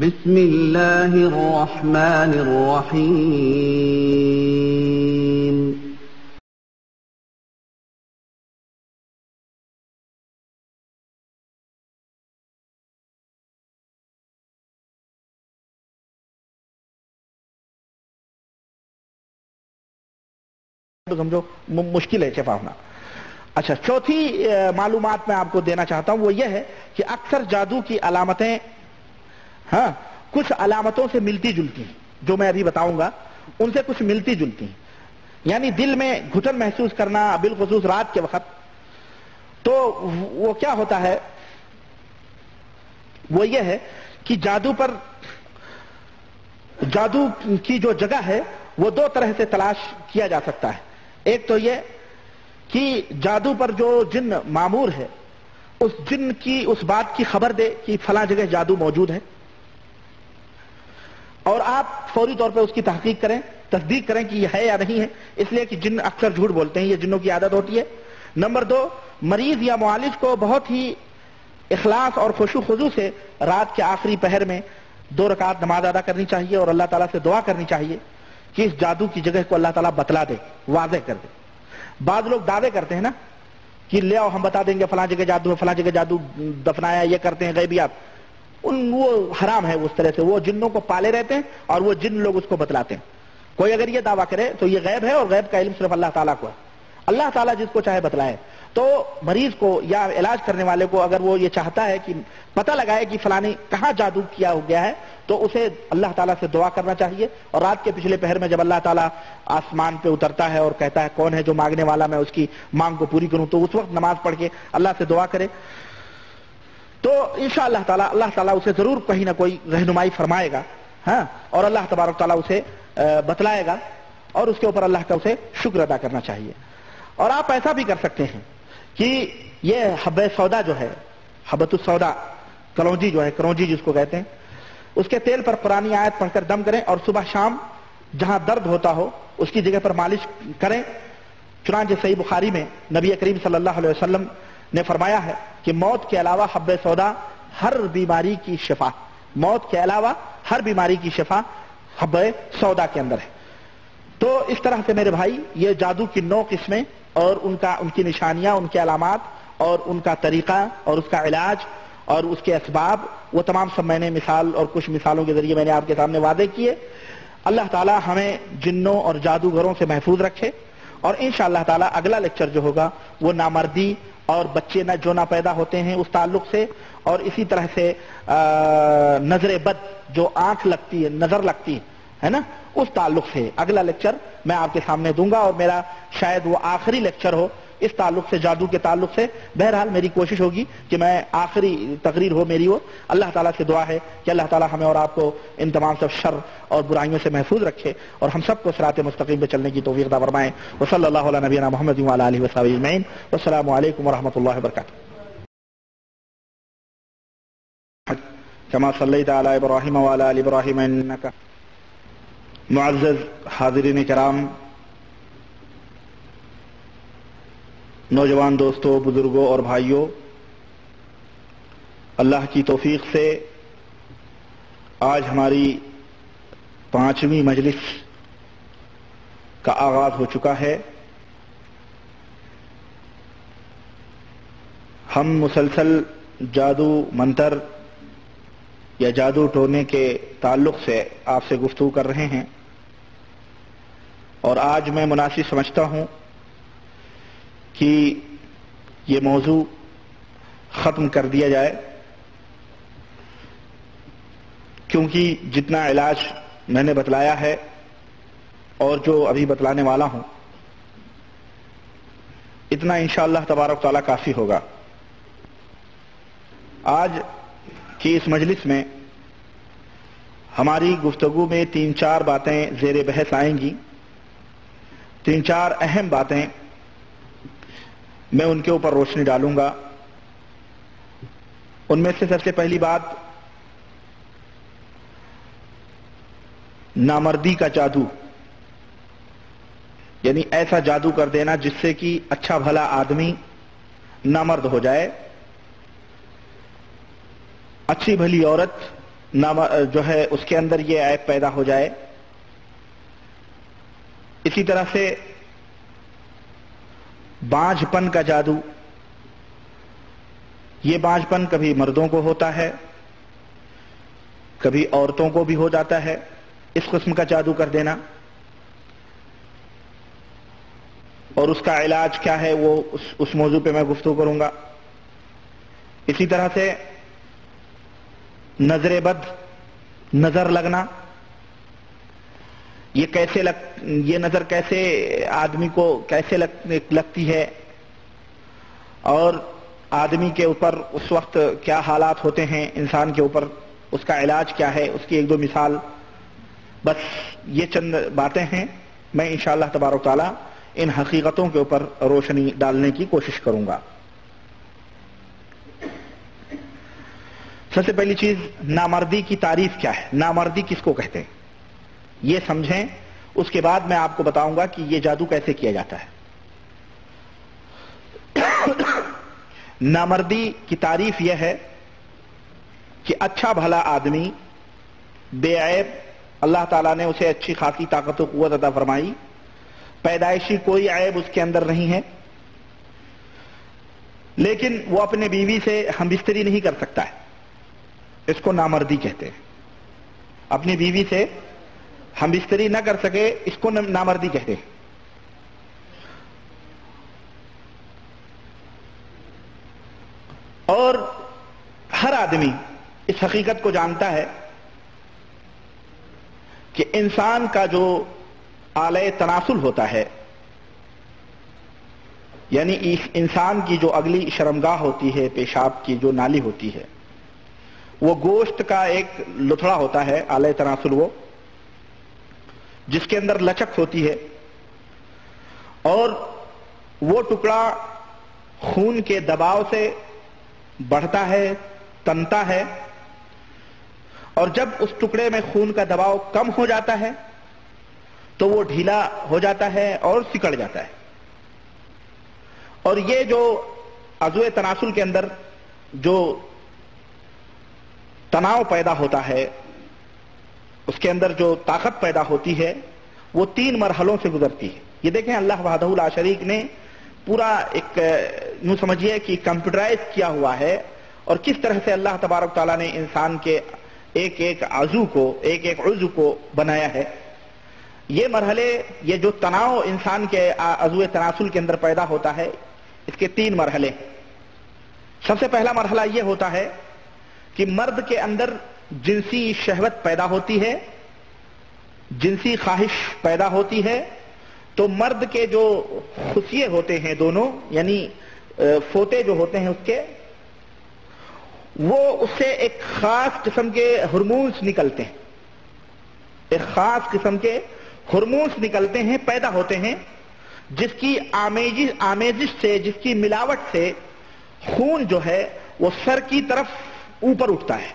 बिस्मिल्लाहिर्रहमानिर्रहीम। तो समझो मुश्किल है शफा होना। अच्छा, चौथी मालूमात मैं आपको देना चाहता हूं वो यह है कि अक्सर जादू की अलामतें हाँ कुछ अलामतों से मिलती जुलती हैं, जो मैं अभी बताऊंगा उनसे कुछ मिलती जुलती हैं। यानी दिल में घुटन महसूस करना, बिलखुसूस रात के वक्त, तो वो क्या होता है, वो यह है कि जादू पर, जादू की जो जगह है वो दो तरह से तलाश किया जा सकता है। एक तो ये कि जादू पर जो जिन मामूर है उस जिन की उस बात की खबर दे कि फला जगह जादू मौजूद है, और आप फौरी तौर पर उसकी तहकीक करें, तस्दीक करें कि यह है या नहीं है, इसलिए कि जिन अक्सर झूठ बोलते हैं, ये जिन्नों की आदत होती है। नंबर दो, मरीज या मुआलिज को बहुत ही इखलास और खुशू खुजू से रात के आखिरी पहर में 2 रकात नमाज अदा करनी चाहिए और अल्लाह ताला से दुआ करनी चाहिए कि इस जादू की जगह को अल्लाह ताला बतला दे, वाज़ेह कर दे। बाद लोग दावे करते हैं ना कि ले आओ हम बता देंगे फला जगह जादू है, फला जगह जादू दफनाया, ये करते हैं गैबियात। उन वो हराम है उस तरह से, वो जिन्नों को पाले रहते हैं और वो जिन लोग उसको बतलाते हैं। कोई अगर ये दावा करे तो ये गैब है और गैब का इल्म सिर्फ अल्लाह ताला को है, अल्लाह ताला जिसको चाहे बतलाए। तो मरीज को या इलाज करने वाले को अगर वो ये चाहता है कि पता लगाए कि फलाने कहाँ जादू किया हो गया है, तो उसे अल्लाह ताला से दुआ करना चाहिए। और रात के पिछले पहर में जब अल्लाह ताला आसमान पे उतरता है और कहता है कौन है जो मांगने वाला, मैं उसकी मांग को पूरी करूं, तो उस वक्त नमाज पढ़ के अल्लाह से दुआ करे तो इंशाअल्लाह ताला अल्लाह ताला उसे जरूर कहीं ना कोई रहनुमाई फरमाएगा, हाँ, और अल्लाह तबारक ताला उसे बतलाएगा और उसके ऊपर अल्लाह का उसे शुक्र अदा करना चाहिए। और आप ऐसा भी कर सकते हैं कि ये हब्बे सौदा जो है, हब्बतुस सौदा, करौंजी जो है, करौंजी जिसको कहते हैं, उसके तेल पर पुरानी आयत पढ़कर दम करें और सुबह शाम जहां दर्द होता हो उसकी जगह पर मालिश करें। चुनांचे सही बुखारी में नबी करीम सल्लल्लाहु अलैहि वसल्लम ने फरमाया है कि मौत के अलावा हब्बे सौदा हर बीमारी की शिफा, मौत के अलावा हर बीमारी की शिफा हब्बे सौदा के अंदर है। तो इस तरह से मेरे भाई ये जादू की 9 किस्में और उनकी निशानियां, उनके अलामात और उनका तरीका और उसका इलाज और उसके असबाब, वो तमाम सब मैंने मिसाल और कुछ मिसालों के जरिए मैंने आपके सामने वादे किए। अल्लाह ताला हमें जिन्नों और जादूगरों से महफूज रखे। और इंशाअल्लाह ताला अगला लेक्चर जो होगा वो नामर्दी और बच्चे ना जो ना पैदा होते हैं उस ताल्लुक से, और इसी तरह से नजर बद जो आंख लगती है, नजर लगती है ना, उस ताल्लुक से अगला लेक्चर मैं आपके सामने दूंगा और मेरा शायद वो आखिरी लेक्चर हो इस ताल्लुक से, जादू के ताल्लुक से। बहरहाल मेरी कोशिश होगी कि मैं आखिरी तकरीर हो मेरी वो। अल्लाह ताला से दुआ है कि अल्लाह ताला हमें और आपको इन तमाम सब शर और बुराइयों से महफूज रखे और हम सबको सिरात मुस्तकीम पे चलने की तौफीक अता फरमाए। व सल्लल्लाहु अला नबीना मुहम्मद व अला आलिहि व सहाबिहि अजमईन। वस्सलामु अलैकुम व रहमतुल्लाहि व बरकातहू। कमा सल्लैत अला इब्राहिम व अला आलि इब्राहिम इन्नका। मुअज़्ज़ज़ हाज़िरीन कराम, नौजवान दोस्तों, बुजुर्गों और भाइयों, अल्लाह की तौफीक से आज हमारी 5वीं मजलिस का आगाज हो चुका है। हम मुसलसल जादू मंतर या जादू टोने के ताल्लुक से आपसे गुफ्तगू कर रहे हैं और आज मैं मुनासिब समझता हूं कि ये मौजू ख़त्म कर दिया जाए, क्योंकि जितना इलाज मैंने बतलाया है और जो अभी बतलाने वाला हूं इतना इंशाअल्लाह तबारक तआला काफ़ी होगा। आज की इस मजलिस में हमारी गुफ्तगू में 3-4 बातें ज़ेरे बहस आएंगी, 3-4 अहम बातें, मैं उनके ऊपर रोशनी डालूंगा। उनमें से सबसे पहली बात नामर्दी का जादू, यानी ऐसा जादू कर देना जिससे कि अच्छा भला आदमी नामर्द हो जाए, अच्छी भली औरत नामा जो है उसके अंदर ये ऐप पैदा हो जाए। इसी तरह से बांझपन का जादू, ये बांझपन कभी मर्दों को होता है, कभी औरतों को भी हो जाता है। इस किस्म का जादू कर देना और उसका इलाज क्या है वो उस मौजू पे मैं गुफ्तगू करूंगा। इसी तरह से नजरेबद, नजर लगना, ये नजर कैसे आदमी को कैसे लगती है और आदमी के ऊपर उस वक्त क्या हालात होते हैं, इंसान के ऊपर उसका इलाज क्या है, उसकी एक दो मिसाल। बस ये चंद बातें हैं। मैं इंशाअल्लाह तबारक ताला इन हकीकतों के ऊपर रोशनी डालने की कोशिश करूंगा। सबसे पहली चीज, नामर्दी की तारीफ क्या है, नामर्दी किसको कहते हैं ये समझें। उसके बाद मैं आपको बताऊंगा कि ये जादू कैसे किया जाता है। नामर्दी की तारीफ यह है कि अच्छा भला आदमी बेऐब, अल्लाह ताला ने उसे अच्छी खासी ताकत और कुव्वत अता फरमाई, पैदाइशी कोई ऐब उसके अंदर नहीं है, लेकिन वो अपने बीवी से हमबिस्तरी नहीं कर सकता है, इसको नामर्दी कहते हैं। अपनी बीवी से हमबिस्तरी ना कर सके, इसको नामर्दी कहते हैं। और हर आदमी इस हकीकत को जानता है कि इंसान का जो आले तनासुल होता है, यानी इस इंसान की जो अगली शर्मगाह होती है, पेशाब की जो नाली होती है, वो गोश्त का एक लुथड़ा होता है, आले तनासुल, वो जिसके अंदर लचक होती है और वो टुकड़ा खून के दबाव से बढ़ता है, तनता है, और जब उस टुकड़े में खून का दबाव कम हो जाता है तो वो ढीला हो जाता है और सिकड़ जाता है। और ये जो अज़ुए तनासुल के अंदर जो तनाव पैदा होता है, उसके अंदर जो ताकत पैदा होती है, वो तीन मरहलों से गुजरती है। ये देखें, अल्लाह वहदहू ला शरीक ने पूरा एक, यूं समझिए कि कंप्यूटराइज किया हुआ है, और किस तरह से अल्लाह तबारक ताला ने इंसान के एक एक आजू को, एक एक उजू को बनाया है। ये मरहले, ये जो तनाव इंसान के अज़ुए तनासुल के अंदर पैदा होता है, इसके तीन मरहले। सबसे पहला मरहला ये होता है कि मर्द के अंदर जिनसी शहवत पैदा होती है, जिनसी ख्वाहिश पैदा होती है, तो मर्द के जो खुशिये होते हैं दोनों, यानी फोते जो होते हैं उसके, वो उससे एक खास किस्म के हार्मोन्स निकलते हैं, एक खास किस्म के हार्मोन्स निकलते हैं, पैदा होते हैं, जिसकी आमेजिश से, जिसकी मिलावट से खून जो है वो सर की तरफ ऊपर उठता है।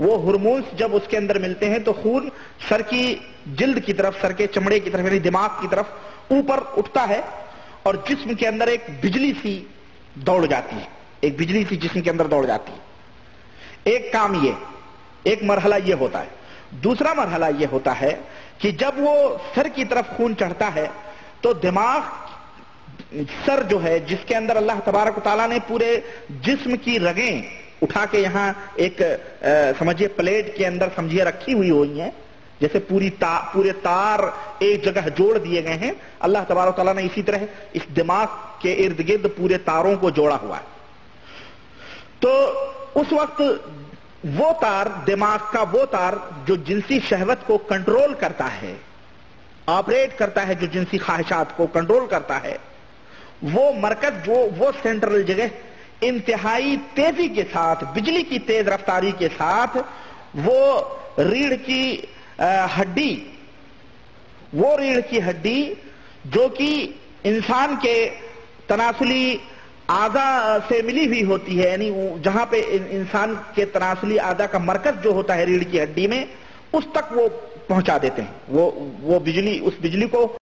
वो हार्मोन्स जब उसके अंदर मिलते हैं तो खून सर की जिल्द की तरफ, सर के चमड़े की तरफ, यानी दिमाग की तरफ ऊपर उठता है, और जिस्म के अंदर एक बिजली सी दौड़ जाती है, एक बिजली सी जिस्म के अंदर दौड़ जाती है। एक काम ये, एक मरहला ये होता है। दूसरा मरहला यह होता है कि जब वो सर की तरफ खून चढ़ता है तो दिमाग, सर जो है जिसके अंदर अल्लाह तबारक ताला ने पूरे जिस्म की रगें उठा के यहाँ एक समझिए प्लेट के अंदर समझिए रखी हुई हुई हैं, जैसे पूरे तार एक जगह जोड़ दिए गए हैं, अल्लाह तबारक ताला ने इसी तरह इस दिमाग के इर्द गिर्द पूरे तारों को जोड़ा हुआ है। तो उस वक्त वो तार, दिमाग का वो तार जो जिनसी शहवत को कंट्रोल करता है, ऑपरेट करता है, जो जिनसी ख्वाहिशात को कंट्रोल करता है, वो मरकज, वो सेंट्रल जगह इंतहाई तेजी के साथ, बिजली की तेज रफ्तारी के साथ, वो रीढ़ की हड्डी, वो रीढ़ की हड्डी जो कि इंसान के तनासुली आधा से मिली हुई होती है, यानी जहां पे इंसान के तनासुली आधा का मरकज जो होता है रीढ़ की हड्डी में, उस तक वो पहुंचा देते हैं, वो बिजली, उस बिजली को